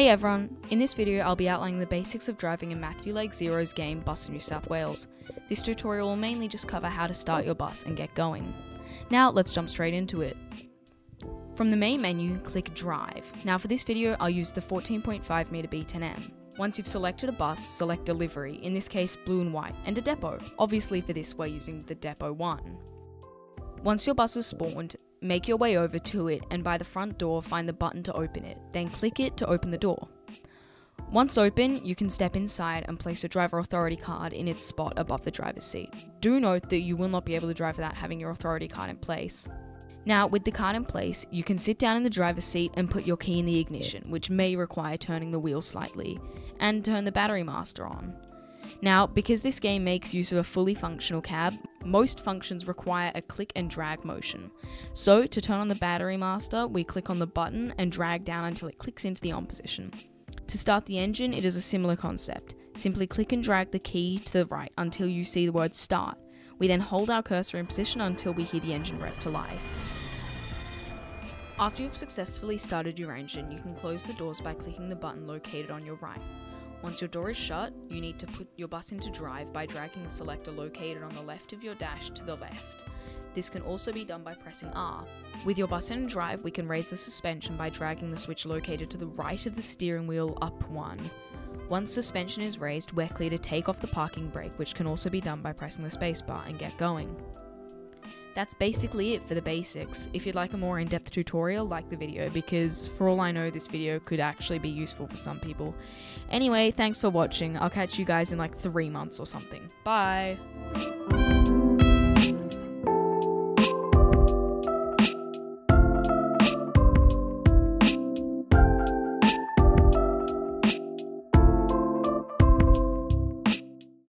Hey everyone, in this video I'll be outlining the basics of driving in Matthewleg0's game Bus in New South Wales. This tutorial will mainly just cover how to start your bus and get going. Now let's jump straight into it. From the main menu, click Drive. Now for this video I'll use the 14.5 meter B10M. Once you've selected a bus, select delivery, in this case blue and white, and a depot. Obviously for this we're using the depot one. Once your bus is spawned, make your way over to it and by the front door find the button to open it, then click it to open the door. Once open, you can step inside and place your driver authority card in its spot above the driver's seat. Do note that you will not be able to drive without having your authority card in place. Now, with the card in place, you can sit down in the driver's seat and put your key in the ignition, which may require turning the wheel slightly, and turn the battery master on. Now, because this game makes use of a fully functional cab, most functions require a click and drag motion. So, to turn on the battery master, we click on the button and drag down until it clicks into the on position. To start the engine, it is a similar concept. Simply click and drag the key to the right until you see the word start. We then hold our cursor in position until we hear the engine rev to life. After you've successfully started your engine, you can close the doors by clicking the button located on your right. Once your door is shut, you need to put your bus into drive by dragging the selector located on the left of your dash to the left. This can also be done by pressing R. With your bus in drive, we can raise the suspension by dragging the switch located to the right of the steering wheel up one. Once suspension is raised, we're clear to take off the parking brake, which can also be done by pressing the spacebar and get going. That's basically it for the basics. If you'd like a more in-depth tutorial, like the video, because for all I know, this video could actually be useful for some people. Anyway, thanks for watching. I'll catch you guys in like 3 months or something. Bye!